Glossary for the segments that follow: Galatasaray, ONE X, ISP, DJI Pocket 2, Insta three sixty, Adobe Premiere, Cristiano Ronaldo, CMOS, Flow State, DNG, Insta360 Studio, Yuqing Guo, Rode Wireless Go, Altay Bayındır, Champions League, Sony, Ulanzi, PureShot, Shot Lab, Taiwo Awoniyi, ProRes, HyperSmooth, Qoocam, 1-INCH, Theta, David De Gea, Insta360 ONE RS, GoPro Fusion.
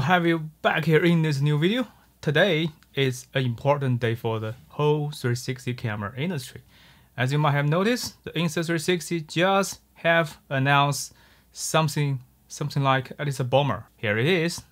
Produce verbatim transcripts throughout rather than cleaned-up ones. to have you back here in this new video. Today is an important day for the whole three sixty camera industry. As you might have noticed, the Insta three sixty just have announced something something like it is a bomber. Here it is.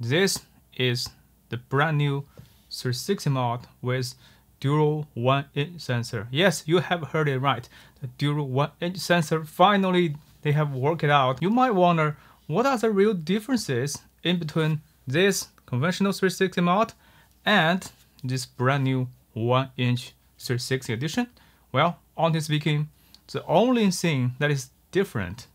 This is the brand new three sixty mod with dual one inch sensor. Yes, you have heard it right. The dual one inch sensor, finally they have worked it out. You might wonder, what are the real differences in between this conventional three sixty mod and this brand new one inch three sixty edition? Well, honestly speaking, the only thing that is different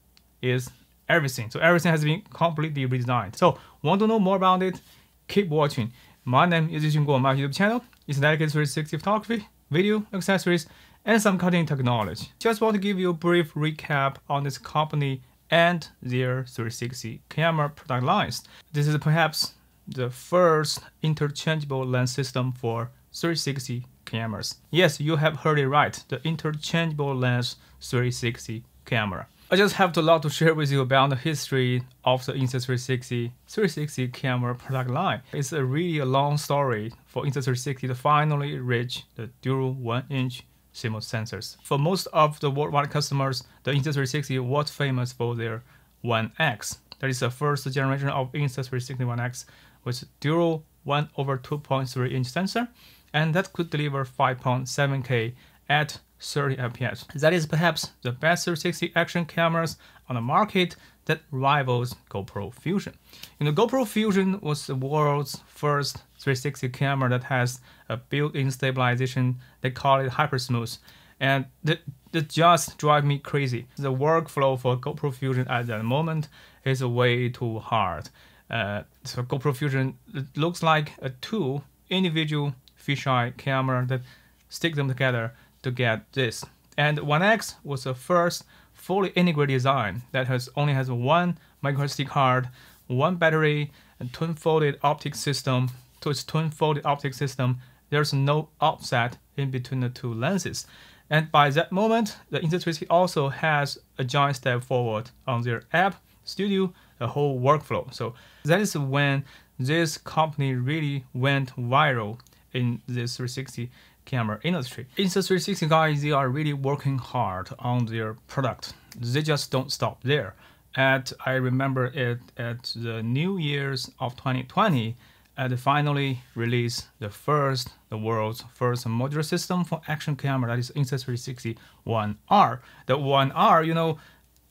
is everything. So everything has been completely redesigned. So want to know more about it? Keep watching. My name is Yuqing Guo on my YouTube channel. It's dedicated to three sixty photography, video, accessories, and some cutting technology. Just want to give you a brief recap on this company and their three sixty camera product lines. This is perhaps the first interchangeable lens system for three sixty cameras. Yes, you have heard it right, the interchangeable lens three sixty camera. I just have a lot to share with you about the history of the Insta three sixty three sixty camera product line. It's a really a long story for Insta three sixty to finally reach the dual one inch CMOS sensors. For most of the worldwide customers, the Insta three sixty was famous for their one X. That is the first generation of Insta three sixty One X with dual one over two point three inch sensor, and that could deliver five point seven K at thirty F P S. That is perhaps the best three sixty action cameras on the market that rivals GoPro Fusion. You know, GoPro Fusion was the world's first three sixty camera that has a built-in stabilization. They call it HyperSmooth, and that, that just drives me crazy. The workflow for GoPro Fusion at that moment is way too hard. Uh, so GoPro Fusion looks like a two individual fisheye camera that stick them together to get this. And One X was the first fully integrated design that has only has one micro S D card, one battery, and twin-folded optic system. To its twin-folded optic system, there's no offset in between the two lenses. And by that moment, the Insta three sixty also has a giant step forward on their app, studio, the whole workflow. So that is when this company really went viral in this three sixty camera industry. Insta three sixty guys, they are really working hard on their product. They just don't stop there. And I remember it at the New Year's of twenty twenty, and they finally released the first, the world's first modular system for action camera, that is Insta three sixty One R. The One R, you know,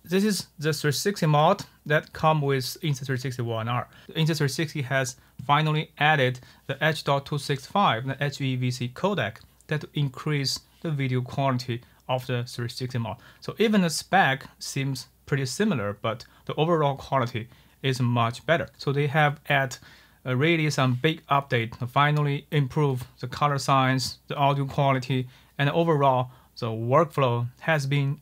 this is the three sixty mod that come with Insta three sixty One R. Insta three sixty has finally added the H two sixty-five, the H E V C codec that increase the video quality of the three sixty mod. So even the spec seems pretty similar, but the overall quality is much better. So they have added uh, really some big update to finally improve the color science, the audio quality, and overall the workflow has been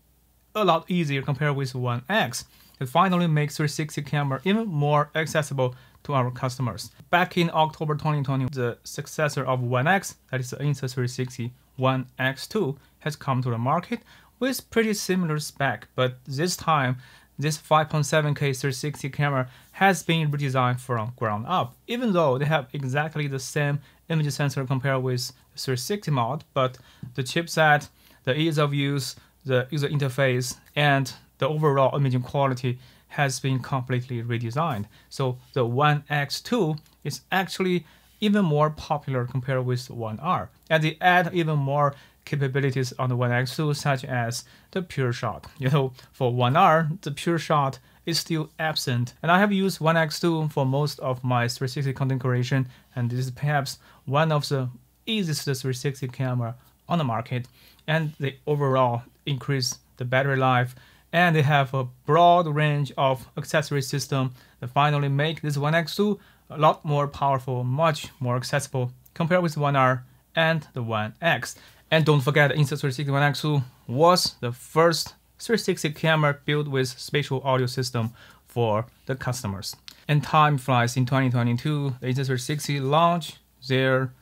a lot easier compared with One X. It finally makes three sixty camera even more accessible to our customers. Back in October twenty twenty, the successor of One X, that is the Insta three sixty One X two, has come to the market with pretty similar spec, but this time this five point seven K three sixty camera has been redesigned from ground up. Even though they have exactly the same image sensor compared with three sixty mod, but the chipset, the ease of use, the user interface, and the overall imaging quality has been completely redesigned. So the One X two is actually even more popular compared with One R, and they add even more capabilities on the One X two, such as the PureShot. You know, for One R, the PureShot is still absent, and I have used One X two for most of my three sixty content creation, and this is perhaps one of the easiest three sixty camera on the market, and they overall increase the battery life, and they have a broad range of accessory system that finally make this One X two a lot more powerful, much more accessible compared with One R and the One X. And don't forget, Insta three sixty One X two was the first three sixty camera built with spatial audio system for the customers. And time flies. In twenty twenty-two, the Insta three sixty launched their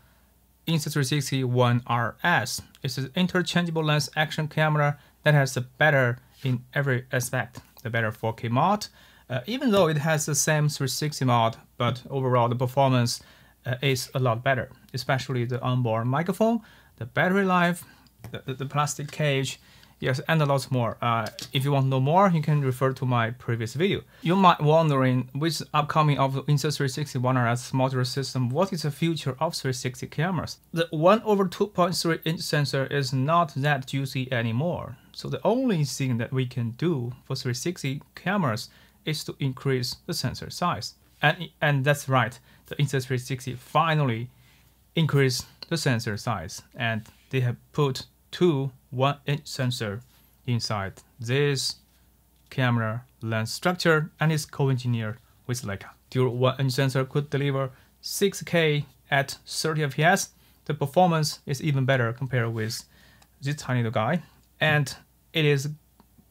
Insta three sixty One R S. It's an interchangeable lens action camera that has a better in every aspect. The better four K mod, uh, even though it has the same three sixty mod, but overall the performance uh, is a lot better, especially the onboard microphone, the battery life, the, the plastic cage, yes, and a lot more. Uh, if you want to know more, you can refer to my previous video. You might be wondering, with the upcoming of the Insta three sixty One R S modular system, what is the future of three sixty cameras? The one over two point three inch sensor is not that juicy anymore. So the only thing that we can do for three sixty cameras is to increase the sensor size. And, and that's right, the Insta three sixty finally increased the sensor size, and they have put two one inch sensor inside this camera lens structure, and is co-engineered with Leica. Dual one inch sensor could deliver six K at thirty F P S. The performance is even better compared with this tiny little guy, and it is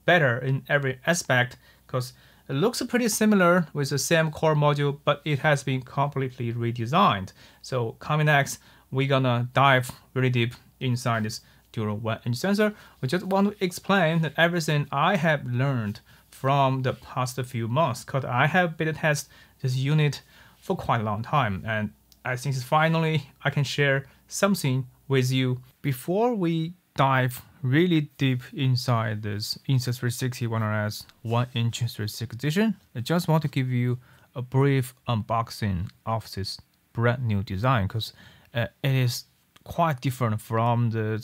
better in every aspect because it looks pretty similar with the same core module, but it has been completely redesigned. So coming next, we're gonna dive really deep inside this dual one inch sensor. I just want to explain that everything I have learned from the past few months, because I have beta tested this unit for quite a long time, and I think finally I can share something with you. Before we dive really deep inside this Insta three sixty One R S one inch three sixty edition, I just want to give you a brief unboxing of this brand new design, because uh, it is quite different from the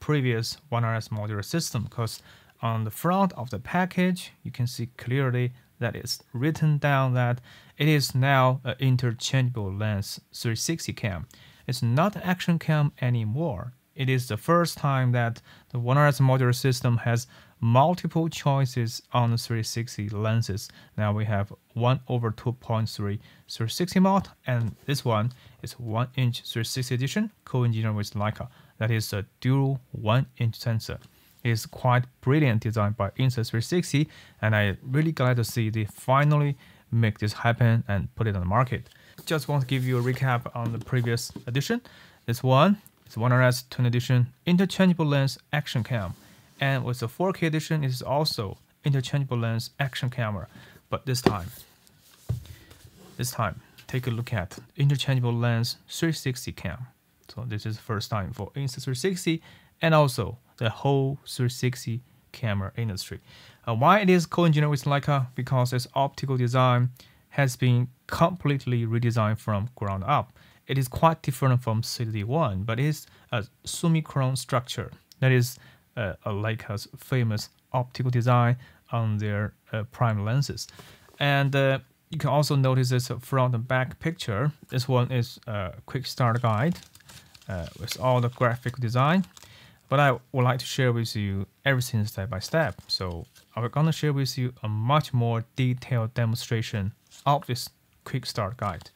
previous One R S modular system, because on the front of the package you can see clearly that it's written down that it is now an interchangeable lens three sixty cam. It's not an action cam anymore. It is the first time that the One R S modular system has multiple choices on the three sixty lenses. Now we have one over two point three three sixty mod, and this one is one inch three sixty edition, co-engineered with Leica. That is a dual one inch sensor. It is quite brilliant design by Insta three sixty, and I'm really glad to see they finally make this happen and put it on the market. Just want to give you a recap on the previous edition. This one is One R S twin edition, interchangeable lens action cam. And with the four K edition, it is also interchangeable lens action camera. But this time, this time, take a look at interchangeable lens three sixty cam. So this is the first time for Insta three sixty and also the whole three sixty camera industry. Uh, why it is co-engineered with Leica? Because its optical design has been completely redesigned from ground up. It is quite different from C D one, but it is a Summicron structure. That is Uh, Leica's famous optical design on their uh, prime lenses. And uh, you can also notice this front and back picture. This one is a quick start guide uh, with all the graphic design, but I would like to share with you everything step by step. So I'm gonna share with you a much more detailed demonstration of this quick start guide.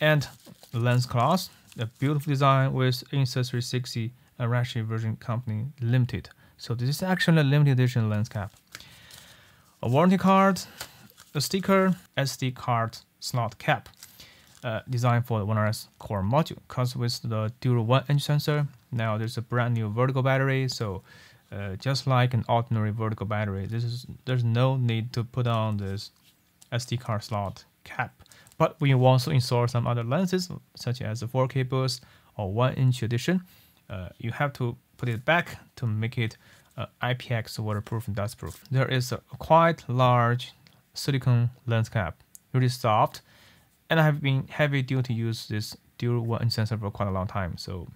And lens class, a beautiful design with Insta three sixty Arashi Version Company Limited. So this is actually a limited edition lens cap. A warranty card, a sticker, S D card slot cap, uh, designed for the One R S core module. Comes with the dual one inch sensor. Now there's a brand new vertical battery. So uh, just like an ordinary vertical battery, this is there's no need to put on this S D card slot cap. But we want to install some other lenses, such as the four K boost or one inch edition. Uh, you have to put it back to make it uh, I P X waterproof and dustproof. There is a quite large silicone lens cap, really soft, and I have been heavy duty to use this dual one inch sensor for quite a long time. So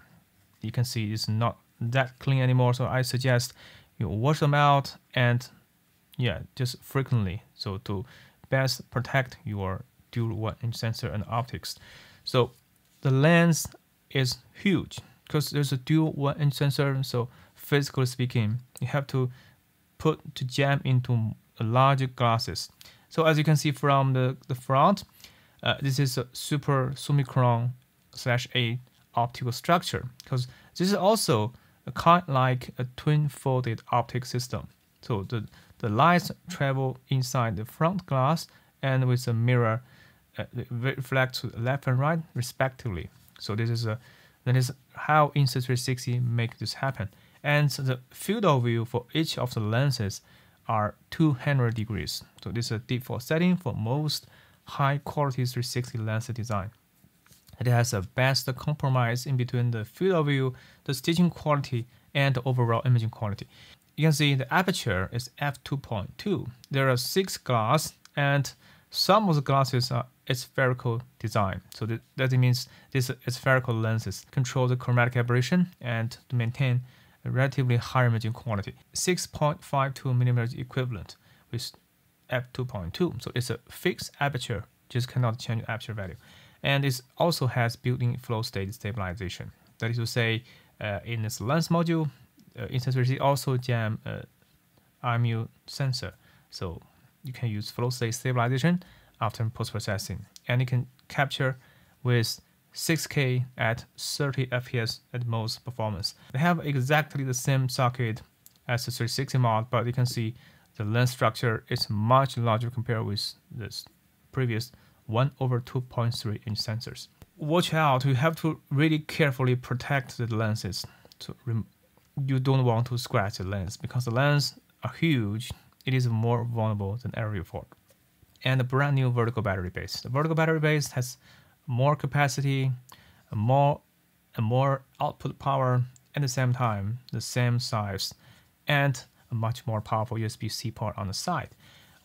you can see it's not that clean anymore. So I suggest you wash them out and yeah, just frequently, so to best protect your dual one inch sensor and optics. So the lens is huge, because there's a dual one inch sensor, so physically speaking, you have to put to jam into larger glasses. So as you can see from the, the front, uh, this is a super Summicron slash A optical structure, because this is also a kind like a twin folded optic system. So the, the lights travel inside the front glass, and with the mirror uh, reflect to left and right respectively. So this is a That is how Insta three sixty make this happen. And so the field of view for each of the lenses are two hundred degrees. So this is a default setting for most high quality three sixty lens design. It has the best compromise in between the field of view, the stitching quality, and the overall imaging quality. You can see the aperture is f two point two. There are six glass, and some of the glasses are aspherical design. So that, that means these aspherical lenses control the chromatic aberration and to maintain a relatively high imaging quality. six point five two millimeters equivalent with f two point two. So it's a fixed aperture, just cannot change the aperture value. And it also has built-in flow state stabilization. That is to say, uh, in this lens module, uh, Insta three sixty also jam uh, I M U sensor. So you can use flow state stabilization after post-processing. And you can capture with six K at thirty F P S at most performance. They have exactly the same socket as the three sixty mod, but you can see the lens structure is much larger compared with this previous one over two point three inch sensors. Watch out, you have to really carefully protect the lenses. To you don't want to scratch the lens because the lenses are huge. It is more vulnerable than ever before. And the brand new vertical battery base. The vertical battery base has more capacity, more and more output power at the same time, the same size, and a much more powerful U S B C port on the side.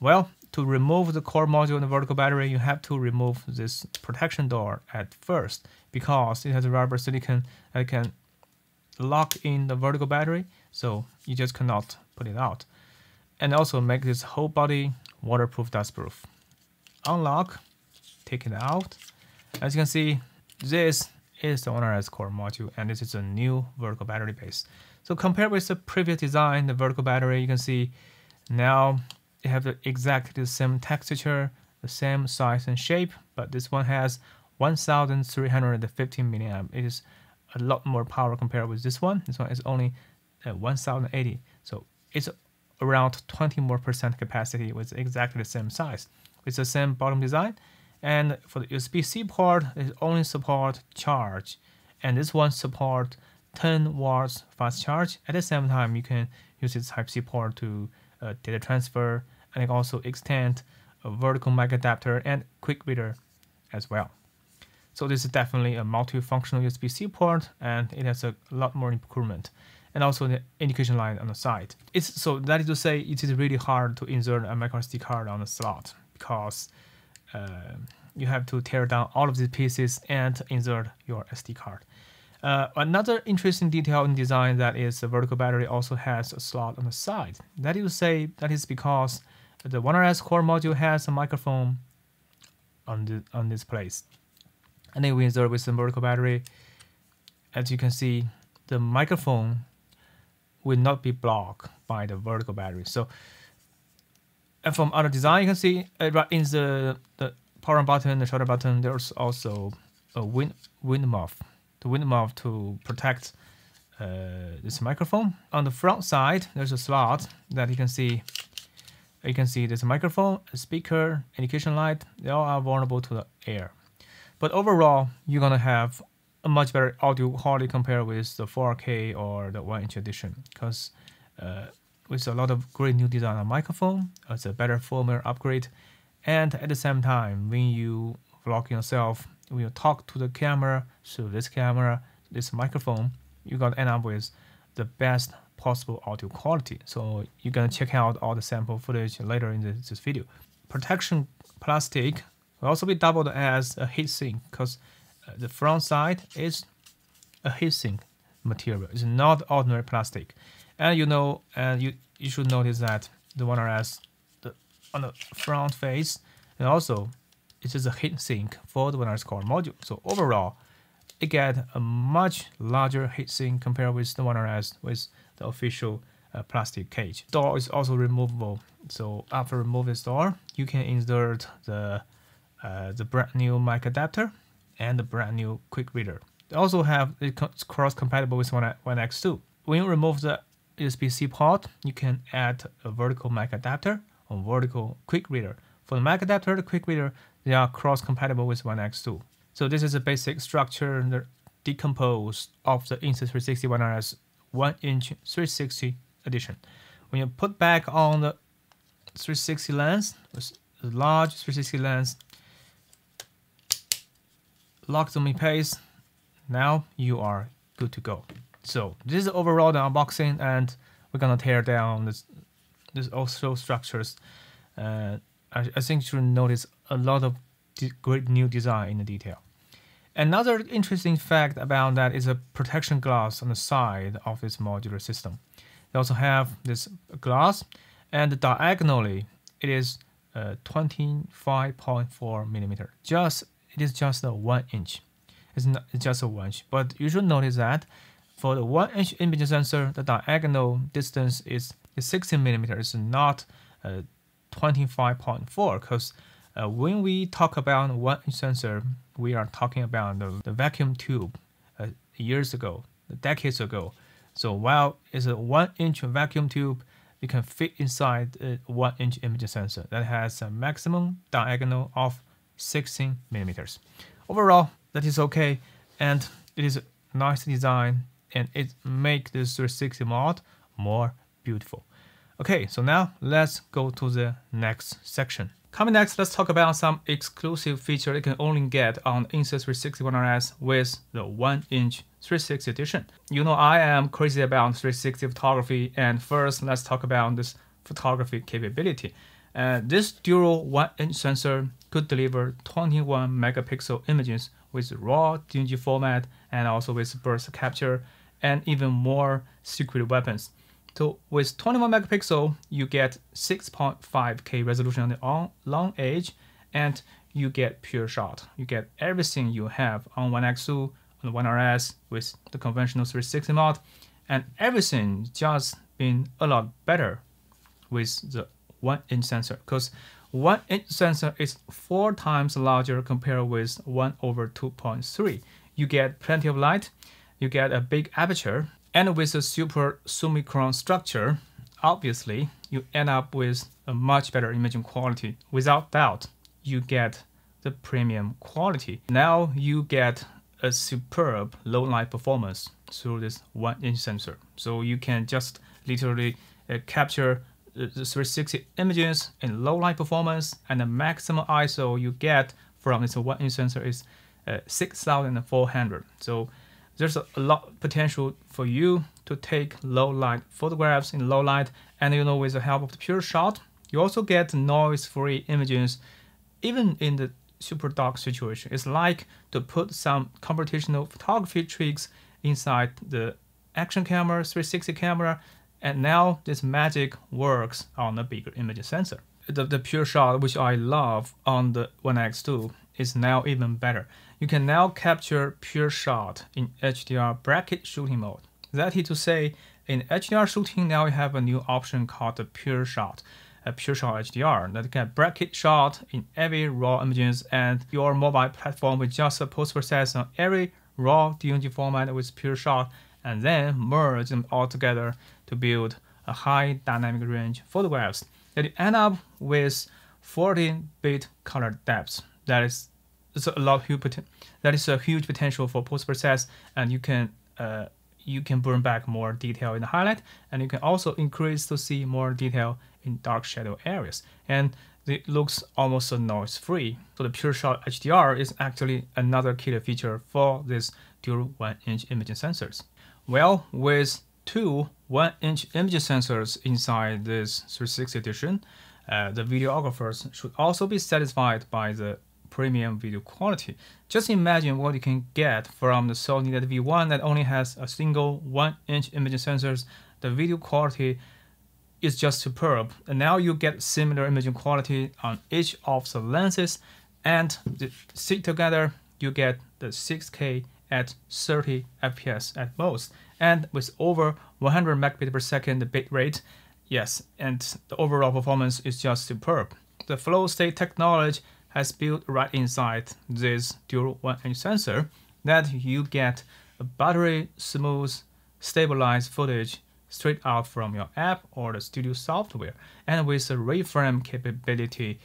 Well, to remove the core module and the vertical battery, you have to remove this protection door at first because it has a rubber silicon that can lock in the vertical battery, so you just cannot put it out. And also make this whole body waterproof, dustproof. Unlock, take it out. As you can see, this is the One R S core module, and this is a new vertical battery base. So compared with the previous design, the vertical battery, you can see now they have exactly the same texture, the same size and shape, but this one has one thousand three hundred fifteen milliamp. It is a lot more power compared with this one. This one is only uh, one thousand eighty. So it's around twenty more percent capacity with exactly the same size. It's the same bottom design. And for the U S B C port, it only supports charge. And this one supports ten watts fast charge. At the same time, you can use its Type C port to Uh, data transfer, and it also extend a vertical mic adapter and quick reader as well. So this is definitely a multi-functional U S B C port, and it has a lot more improvement, and also the indication line on the side. It's, so that is to say, it is really hard to insert a micro S D card on the slot because uh, you have to tear down all of these pieces and insert your S D card. Uh, another interesting detail in design that is the vertical battery also has a slot on the side. That is to say, that is because the One R S core module has a microphone on, the, on this place. And then we insert with the vertical battery. As you can see, the microphone will not be blocked by the vertical battery. So, and from other design, you can see uh, right in the, the power button, the shutter button, there's also a wind, wind muff. The wind muff to protect uh, this microphone. On the front side, there's a slot that you can see. You can see this microphone, a speaker, indication light. They all are vulnerable to the air. But overall, you're gonna have a much better audio quality compared with the four K or the one inch edition, because uh, with a lot of great new design on microphone, it's a better firmware upgrade. And at the same time, when you vlog yourself, when you talk to the camera, through this camera, this microphone, you're going to end up with the best possible audio quality. So you're going to check out all the sample footage later in this, this video. Protection plastic will also be doubled as a heat sink because the front side is a heat sink material. It's not ordinary plastic. And you know, and you, you should notice that the One R S the, on the front face and also it is a heat sink for the One R S core module. So overall, it gets a much larger heat sink compared with the One R S with the official uh, plastic cage. Door is also removable. So after removing this door, you can insert the uh, the brand new mic adapter and the brand new quick reader. They also have it's cross compatible with One X two. When you remove the U S B C port, you can add a vertical mic adapter or vertical quick reader. For the mic adapter, the quick reader, they are cross-compatible with One X two. So this is a basic structure and decomposed of the Insta three sixty One R S one inch three sixty edition. When you put back on the three sixty lens, large three sixty lens, lock zoom in pace. Now you are good to go. So this is overall the unboxing, and we're gonna tear down this this also structures. Uh, I, I think you notice a lot of great new design in the detail. Another interesting fact about that is a protection glass on the side of this modular system. They also have this glass, and diagonally it is uh, twenty-five point four millimeter. Just it is just a one inch. It's not it's just a one inch, but you should notice that for the one inch image sensor, the diagonal distance is sixteen millimeters, not uh, twenty-five point four, because uh, when we talk about one inch sensor, we are talking about the, the vacuum tube uh, years ago, decades ago. So while it's a one inch vacuum tube, you can fit inside a one inch image sensor that has a maximum diagonal of sixteen millimeters. Overall, that is okay, and it is a nice design, and it makes this three sixty mod more beautiful. Okay, so now let's go to the next section. Coming next, let's talk about some exclusive feature you can only get on Insta three sixty One R S with the one inch three sixty edition. You know I am crazy about three sixty photography, and first let's talk about this photography capability. Uh, this dual one inch sensor could deliver twenty-one megapixel images with raw D N G format, and also with burst capture and even more secret weapons. So with twenty-one megapixel, you get six point five K resolution on the long edge, and you get PureShot. You get everything you have on One X two, on One R S with the conventional three sixty mod, and everything just been a lot better with the one inch sensor, because one inch sensor is four times larger compared with one over two point three. You get plenty of light, you get a big aperture, and with a super Summicron structure, obviously, you end up with a much better imaging quality. Without doubt, you get the premium quality. Now you get a superb low light performance through this one inch sensor. So you can just literally uh, capture the three sixty images in low light performance, and the maximum I S O you get from this one inch sensor is uh, six thousand four hundred. So there's a lot of potential for you to take low light photographs in low light, and you know, with the help of the PureShot, you also get noise-free images, even in the super dark situation. It's like to put some computational photography tricks inside the action camera, three sixty camera, and now this magic works on a bigger image sensor. The, the PureShot, which I love on the One X two, is now even better. You can now capture PureShot in H D R bracket shooting mode. That is to say, in H D R shooting, now you have a new option called the PureShot, a PureShot H D R, that can bracket shot in every raw images, and your mobile platform will just post process on every raw D N G format with PureShot, and then merge them all together to build a high dynamic range photographs that you end up with fourteen bit color depths. That is it's a lot huge. That is a huge potential for post process, and you can uh, you can burn back more detail in the highlight, and you can also increase to see more detail in dark shadow areas. And it looks almost noise free. So the PureShot H D R is actually another killer feature for this dual one inch imaging sensors. Well, with two one inch imaging sensors inside this three sixty edition, uh, the videographers should also be satisfied by the premium video quality. Just imagine what you can get from the Sony that V one that only has a single one inch imaging sensors. The video quality is just superb. And now you get similar imaging quality on each of the lenses, and sit together you get the six K at thirty F P S at most, and with over one hundred megabits per second bit rate. Yes, and the overall performance is just superb. The Flow State technology has built right inside this dual one inch sensor that you get a buttery, smooth, stabilized footage straight out from your app or the studio software. And with the reframe capability,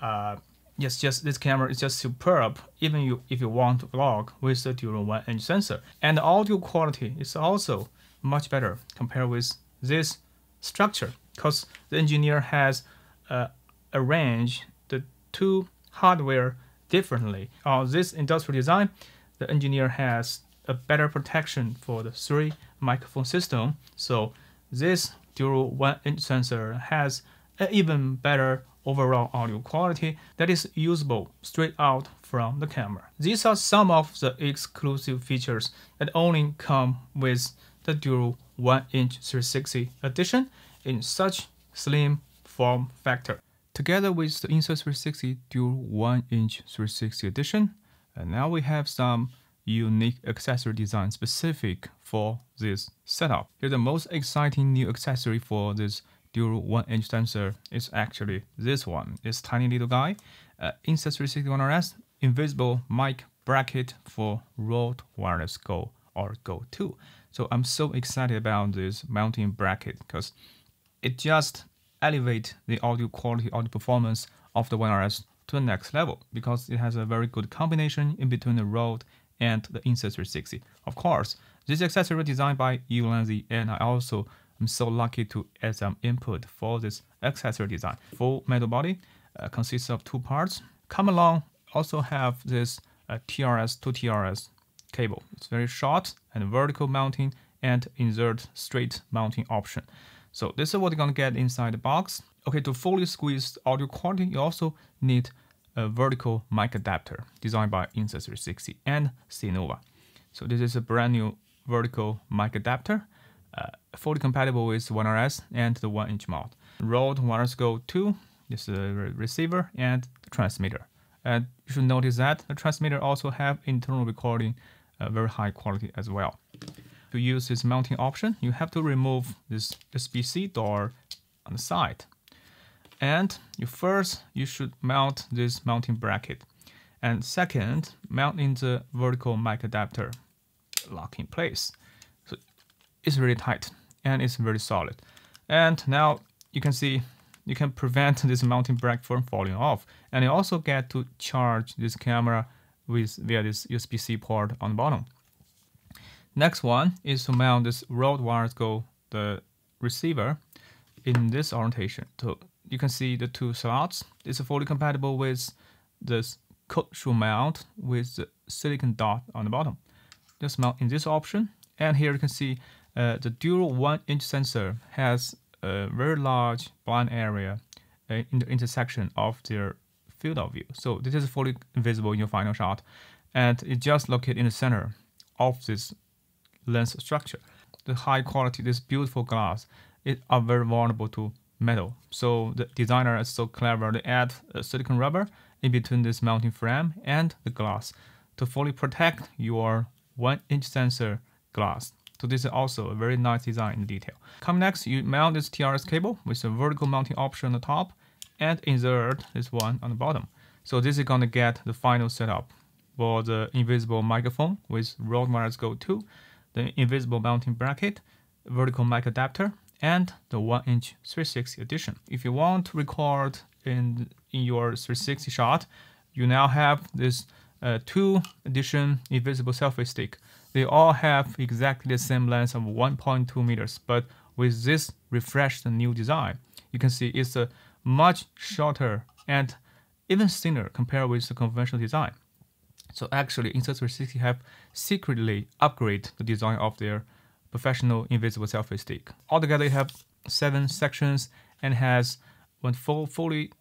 uh, yes, just this camera is just superb, even you, if you want to vlog with the dual one inch sensor. And the audio quality is also much better compared with this structure, because the engineer has uh, arrange the two hardware differently. On this industrial design, the engineer has a better protection for the three microphone system. So this dual one-inch sensor has an even better overall audio quality that is usable straight out from the camera. These are some of the exclusive features that only come with the dual one-inch three sixty edition in such slim form factor. Together with the Insta three sixty dual one-inch three sixty edition, and now we have some unique accessory design specific for this setup. Here, the most exciting new accessory for this dual one-inch sensor is actually this one. This tiny little guy, uh, Insta three sixty One R S invisible mic bracket for Rode Wireless Go or Go two. So I'm so excited about this mounting bracket because it just elevates the audio quality, audio performance of the One R S to the next level, because it has a very good combination in between the Rode and the Insta three sixty. Of course, this accessory was designed by Ulanzi, and I also am so lucky to add some input for this accessory design. Full metal body uh, consists of two parts. Come along also have this uh, T R S to T R S cable. It's very short and vertical mounting and insert straight mounting option. So this is what you're gonna get inside the box. Okay, to fully squeeze audio quality, you also need a vertical mic adapter designed by Insta three sixty and C Nova. So this is a brand new vertical mic adapter, uh, fully compatible with One R S and the one-inch mount. Rode Wireless Go two is the receiver and the transmitter. And you should notice that the transmitter also have internal recording, uh, very high quality as well. To use this mounting option, you have to remove this U S B C door on the side. And you first, you should mount this mounting bracket. And second, mounting the vertical mic adapter, lock in place. So it's really tight and it's very solid. And now you can see you can prevent this mounting bracket from falling off. And you also get to charge this camera with via this U S B C port on the bottom. Next one is to mount this Rode Wireless Go, the receiver, in this orientation. So you can see the two slots. It's fully compatible with this Qoocam mount with the silicon dot on the bottom. Just mount in this option. And here you can see uh, the dual one-inch sensor has a very large blind area uh, in the intersection of their field of view. So this is fully visible in your final shot. And it just located in the center of this lens structure. The high quality, this beautiful glass, it are very vulnerable to metal. So the designer is so clever to add a silicon rubber in between this mounting frame and the glass to fully protect your one inch sensor glass. So this is also a very nice design in detail. Come next, you mount this T R S cable with a vertical mounting option on the top and insert this one on the bottom. So this is gonna get the final setup for the invisible microphone with Rode Wireless Go two, the invisible mounting bracket, vertical mic adapter, and the one-inch three sixty edition. If you want to record in, in your three sixty shot, you now have this uh, two edition invisible selfie stick. They all have exactly the same length of one point two meters, but with this refreshed new design, you can see it's a much shorter and even thinner compared with the conventional design. So actually, Insta three sixty have secretly upgraded the design of their professional invisible selfie stick. Altogether, you have seven sections and has, when full, fully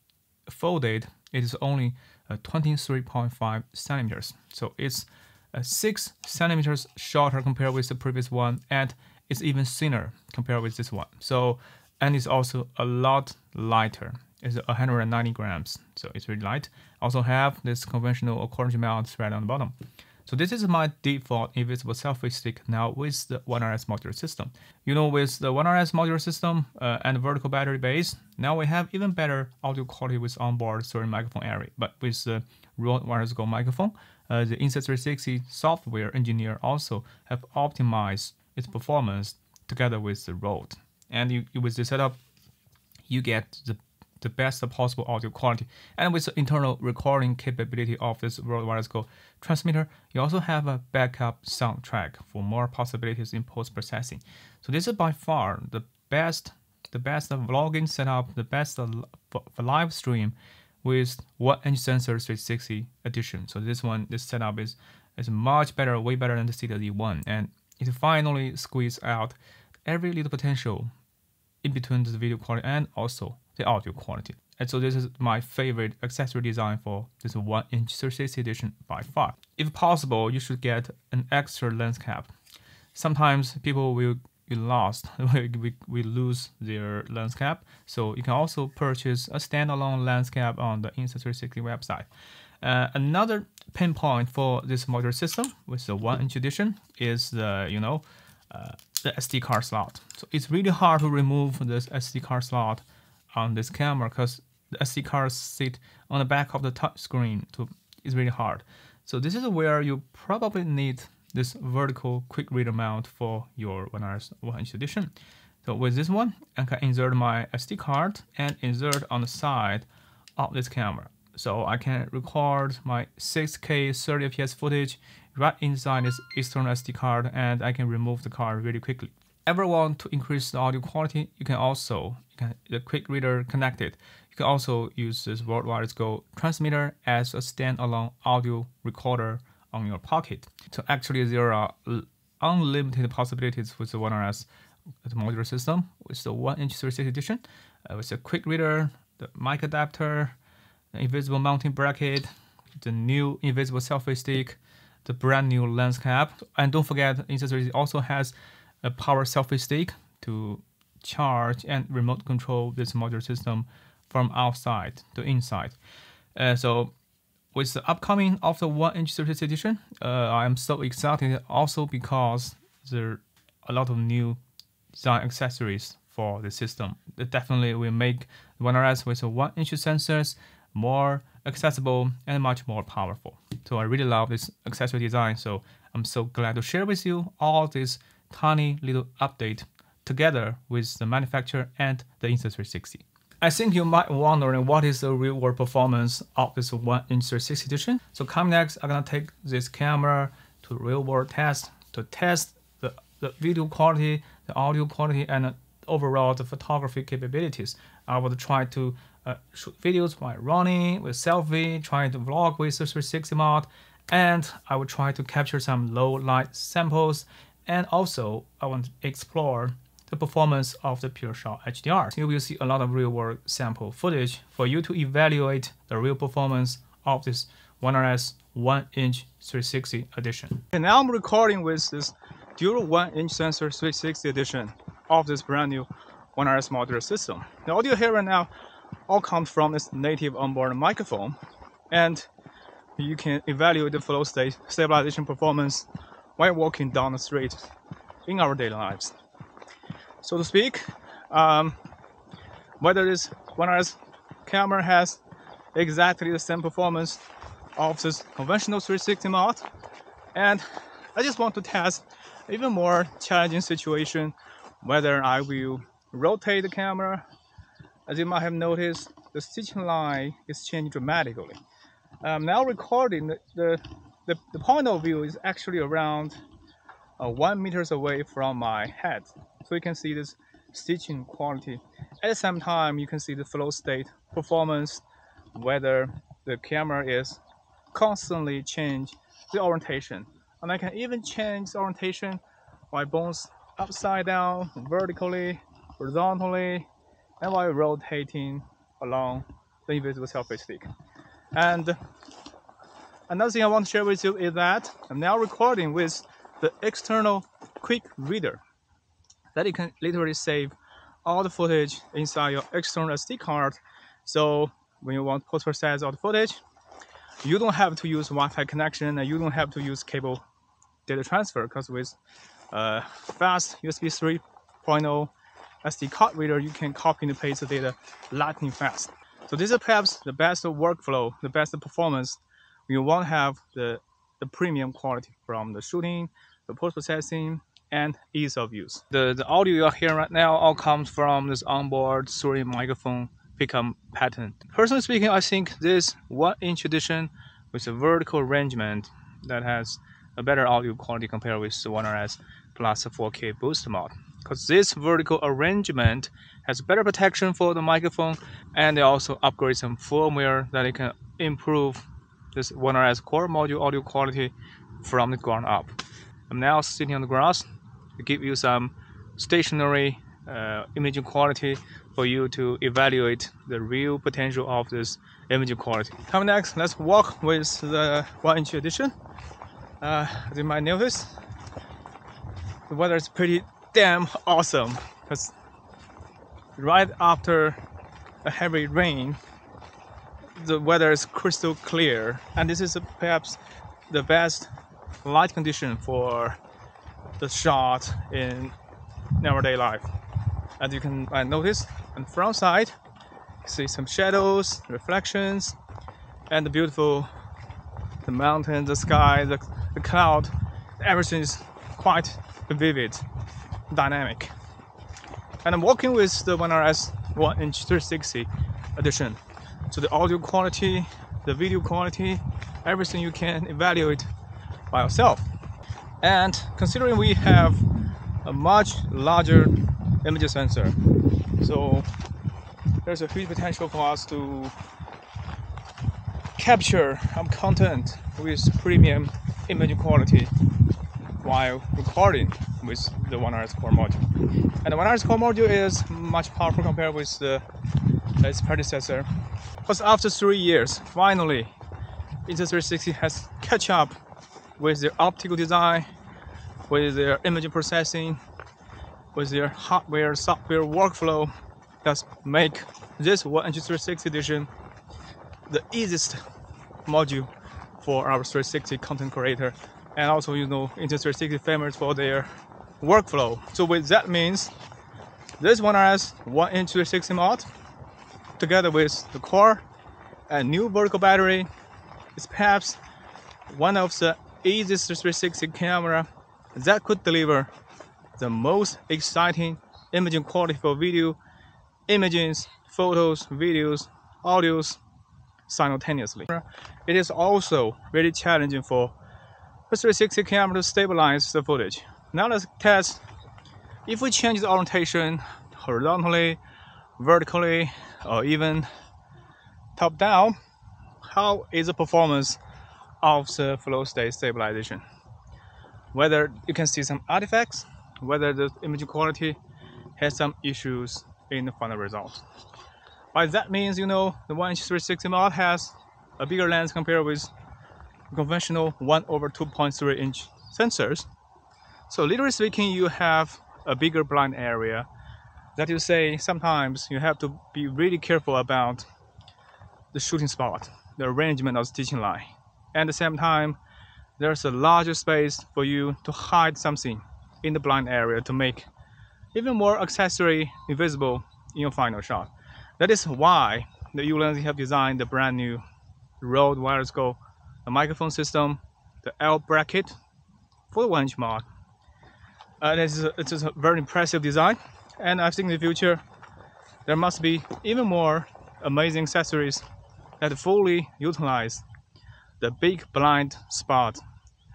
folded, it is only uh, twenty-three point five centimeters. So it's uh, six centimeters shorter compared with the previous one, and it's even thinner compared with this one. So, and it's also a lot lighter. It's one hundred ninety grams, so it's really light. Also have this conventional quarter mount thread on the bottom. So this is my default invisible selfie stick now with the One R S modular system. You know, with the One R S modular system uh, and vertical battery base, now we have even better audio quality with onboard certain microphone array. But with the Rode Wireless Go microphone, uh, the Insta three sixty software engineer also have optimized its performance together with the Rode. And you, with this setup, you get the the best possible audio quality. And with the internal recording capability of this Rode Wireless Go transmitter, you also have a backup soundtrack for more possibilities in post-processing. So this is by far the best the best vlogging setup, the best live stream with one inch sensor three sixty edition. So this one, this setup is is much better, way better than the Theta Z one, and it finally squeezed out every little potential in between the video quality and also the audio quality. And so this is my favorite accessory design for this one inch three sixty edition by far. If possible, you should get an extra lens cap. Sometimes people will be lost, we, we lose their lens cap. So you can also purchase a standalone lens cap on the Insta three sixty website. Uh, another pinpoint for this modular system with the one inch edition is the, you know, uh, the S D card slot. So it's really hard to remove this S D card slot on this camera because the S D cards sit on the back of the touch screen. To, it's really hard. So this is where you probably need this vertical quick reader mount for your one R S one inch edition. So with this one, I can insert my S D card and insert on the side of this camera. So I can record my six K thirty F P S footage right inside this external S D card, and I can remove the card really quickly. Ever want to increase the audio quality, you can also, you can, the quick reader connected, you can also use this Rode Wireless Go transmitter as a standalone audio recorder on your pocket. So actually there are unlimited possibilities with the One R S the modular system, with the one inch three sixty edition, uh, with the quick reader, the mic adapter, the invisible mounting bracket, the new invisible selfie stick, the brand new lens cap. And don't forget, Insta three sixty also has a power selfie stick to charge and remote control this modular system from outside to inside. Uh, so with the upcoming of the one inch three sixty edition, uh, I am so excited also because there are a lot of new design accessories for the system. It definitely will make One R S with the one inch sensors more accessible and much more powerful. So I really love this accessory design, so I'm so glad to share with you all this tiny little update together with the manufacturer and the Insta three sixty. I think you might wondering what is the real world performance of this one inch three sixty edition. So coming next, I'm gonna take this camera to real world test to test the, the video quality, the audio quality, and uh, overall the photography capabilities. I will try to Uh, shoot videos by running with selfie, trying to vlog with the three sixty mod, and I will try to capture some low light samples, and also I want to explore the performance of the PureShot H D R. You will see a lot of real world sample footage for you to evaluate the real performance of this One R S one inch three sixty edition. And now I'm recording with this dual one inch sensor three sixty edition of this brand new One R S modular system. The audio here right now all comes from this native onboard microphone, and you can evaluate the flow state stabilization performance while walking down the street in our daily lives. So to speak, um, whether this One R S camera has exactly the same performance of this conventional three sixty mod, and I just want to test even more challenging situation, whether I will rotate the camera. As you might have noticed, the stitching line is changed dramatically. Um, now recording, the, the, the, the point of view is actually around uh, one meters away from my head. So you can see this stitching quality. At the same time, you can see the flow state performance, whether the camera is constantly change the orientation. And I can even change the orientation by bones upside down, vertically, horizontally, and while rotating along the invisible selfie stick. And another thing I want to share with you is that I'm now recording with the external quick reader, that you can literally save all the footage inside your external S D card. So when you want to post process all the footage, you don't have to use Wi-Fi connection, and you don't have to use cable data transfer, because with uh, fast U S B three point oh S D card reader, you can copy and paste the data lightning fast. So this is perhaps the best workflow, the best performance when you want to have the, the premium quality from the shooting, the post-processing, and ease of use. The, the audio you are hearing right now all comes from this onboard three microphone pickup pattern. Personally speaking, I think this one inch edition with a vertical arrangement that has a better audio quality compared with the One R S plus a four K boost mod. because this vertical arrangement has better protection for the microphone, and they also upgrade some firmware that it can improve this One R S core module audio quality from the ground up. I'm now sitting on the grass to give you some stationary uh, imaging quality for you to evaluate the real potential of this imaging quality. Coming next, let's walk with the one inch edition. Uh, as you might notice, the weather is pretty damn awesome, because right after a heavy rain, the weather is crystal clear, and this is perhaps the best light condition for the shot in everyday life. As you can notice, on the front side, you see some shadows, reflections, and the beautiful the mountain, the sky, the, the cloud, everything is quite vivid, dynamic. And I'm walking with the One R S one inch three sixty edition. So the audio quality, the video quality, everything you can evaluate by yourself. And considering we have a much larger image sensor, so there's a huge potential for us to capture some content with premium image quality while recording with the One R S core module. And the One R S core module is much powerful compared with the, its predecessor. Because after three years, finally, Insta three sixty has catch up with their optical design, with their image processing, with their hardware, software workflow, that make this one inch three sixty edition the easiest module for our three sixty content creator. And also, you know, Insta three sixty famous for their workflow. So with that means, this One R S one inch three sixty mod, together with the core and new vertical battery, is perhaps one of the easiest three sixty camera that could deliver the most exciting imaging quality for video, images, photos, videos, audios simultaneously. It is also really challenging for the three sixty camera to stabilize the footage. Now let's test if we change the orientation horizontally, vertically, or even top down, how is the performance of the flow state stabilization, whether you can see some artifacts, whether the image quality has some issues in the final result. By that means, you know, the one inch three sixty mod has a bigger lens compared with conventional one over two point three inch sensors, so literally speaking, you have a bigger blind area. That you say, sometimes you have to be really careful about the shooting spot, the arrangement of the stitching line. At the same time, there's a larger space for you to hide something in the blind area to make even more accessory invisible in your final shot. That is why the Ulanzi have designed the brand new Rode Wireless Go, the microphone system, the L bracket for the one inch mod. Uh, it is a, it's a very impressive design, and I think in the future there must be even more amazing accessories that fully utilize the big blind spot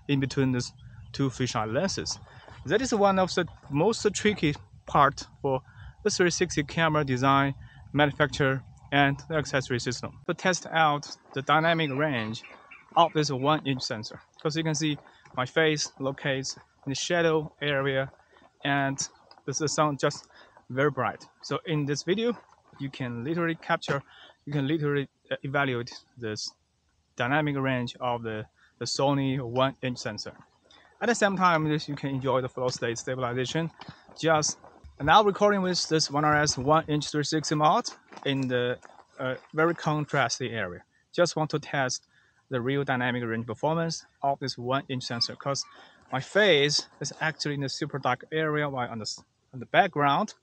in between these two fisheye lenses. That is one of the most tricky part for the three sixty camera design, manufacture, and the accessory system. To test out the dynamic range of this one inch sensor, because you can see my face locates in the shadow area, and this is sound just very bright. So in this video, you can literally capture, you can literally evaluate this dynamic range of the, the Sony one inch sensor. At the same time, you can enjoy the flow state stabilization. Just now recording with this One R S one inch three sixty mod in the uh, very contrasty area. Just want to test the real dynamic range performance of this one inch sensor, because my face is actually in the super dark area, while on the, on the background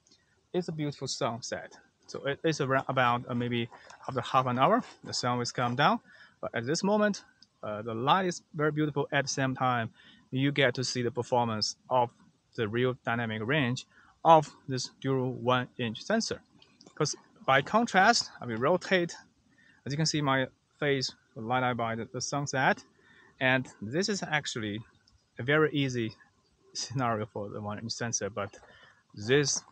is a beautiful sunset. So it is around about uh, maybe after half an hour, the sun will come down. But at this moment, uh, the light is very beautiful. At the same time, you get to see the performance of the real dynamic range of this dual one inch sensor. Because by contrast, I will rotate. As you can see, my face will light up by the, the sunset. And this is actually a very easy scenario for the one inch sensor. But this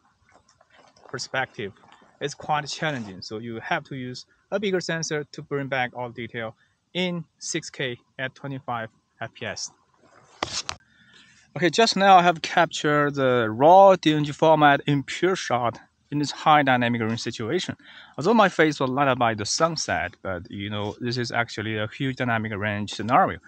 perspective, it's quite challenging. So you have to use a bigger sensor to bring back all detail in six K at twenty-five F P S. Okay, just now I have captured the raw D N G format in PureShot in this high dynamic range situation. Although my face was lighted by the sunset, but you know, this is actually a huge dynamic range scenario.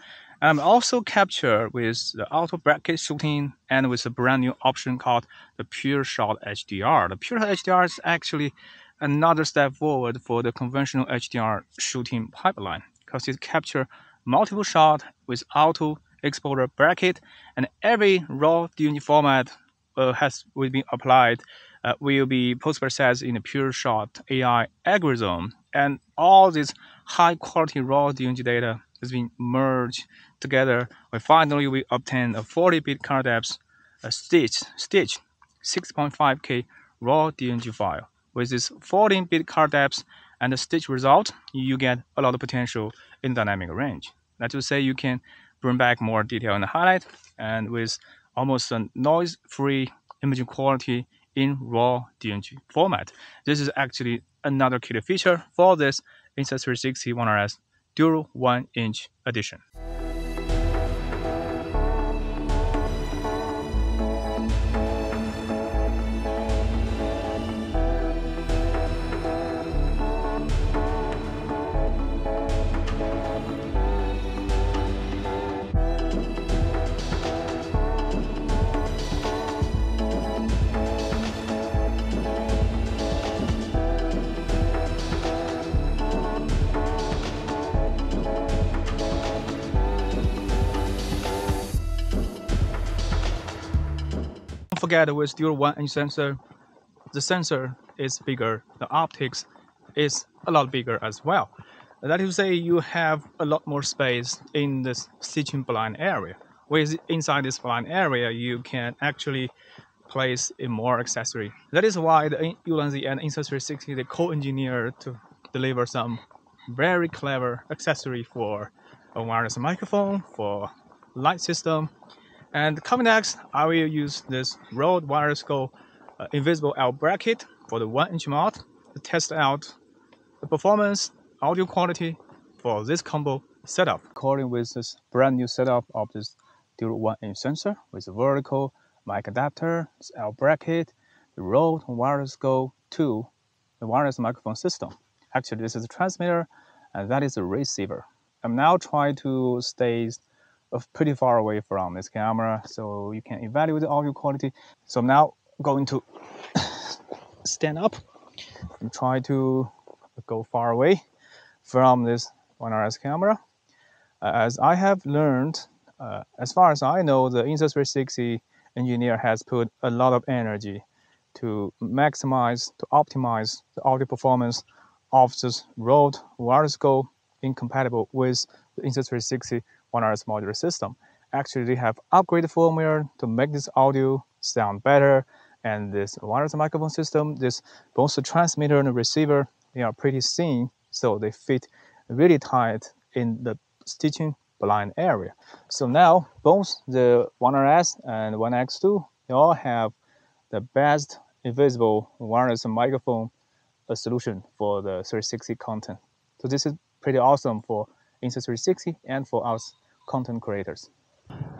I'm also captured with the auto bracket shooting and with a brand new option called the PureShot H D R. The PureShot H D R is actually another step forward for the conventional H D R shooting pipeline, because it captures multiple shots with auto exposure bracket, and every raw D N G format uh, has will be applied Uh, will be post-processed in the PureShot A I algorithm, and all this high-quality raw D N G data has been merged together. We finally we obtain a forty bit color depth a stitch stitch six point five K raw D N G file. With this fourteen bit color depth and the stitch result, you get a lot of potential in dynamic range. That to say, you can bring back more detail in the highlight, and with almost a noise-free imaging quality in raw D N G format. This is actually another key feature for this Insta three sixty One R S Dual one inch Edition. Forget with dual one inch sensor, the sensor is bigger, the optics is a lot bigger as well. That is to say, you have a lot more space in this stitching blind area. With inside this blind area, you can actually place in more accessory. That is why the Ulanzi and Insta three sixty, they co-engineered to deliver some very clever accessory for a wireless microphone, for light system. And coming next, I will use this Rode Wireless Go uh, Invisible L bracket for the one inch mod to test out the performance, audio quality for this combo setup. According with this brand new setup of this dual one inch sensor with a vertical mic adapter, this L bracket, the Rode Wireless Go two, the wireless microphone system. Actually, this is the transmitter and that is the receiver. I'm now trying to stay pretty far away from this camera so you can evaluate the audio quality. So I'm now going to stand up and try to go far away from this One R S camera. As I have learned, uh, as far as I know, the Insta three sixty engineer has put a lot of energy to maximize, to optimize the audio performance of this Rode Wireless Go incompatible with the Insta three sixty One R S modular system. Actually, they have upgraded firmware to make this audio sound better, and this wireless microphone system, this both the transmitter and the receiver, they are pretty thin, so they fit really tight in the stitching blind area. So now both the One R S and One X two, they all have the best invisible wireless microphone uh, solution for the three sixty content. So this is pretty awesome for Insta three sixty and for us content creators.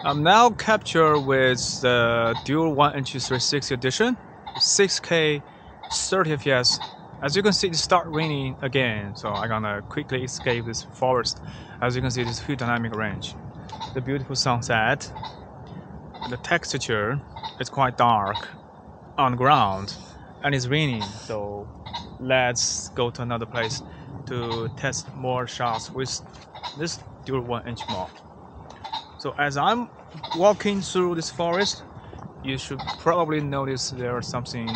I'm now captured with the dual one inch three sixty edition, six K thirty F P S. As you can see, it starts raining again, so I'm gonna quickly escape this forest. As you can see, this huge dynamic range, the beautiful sunset, the texture is quite dark on the ground, and it's raining. So let's go to another place to test more shots with this dual one inch mod. So as I'm walking through this forest, you should probably notice there is something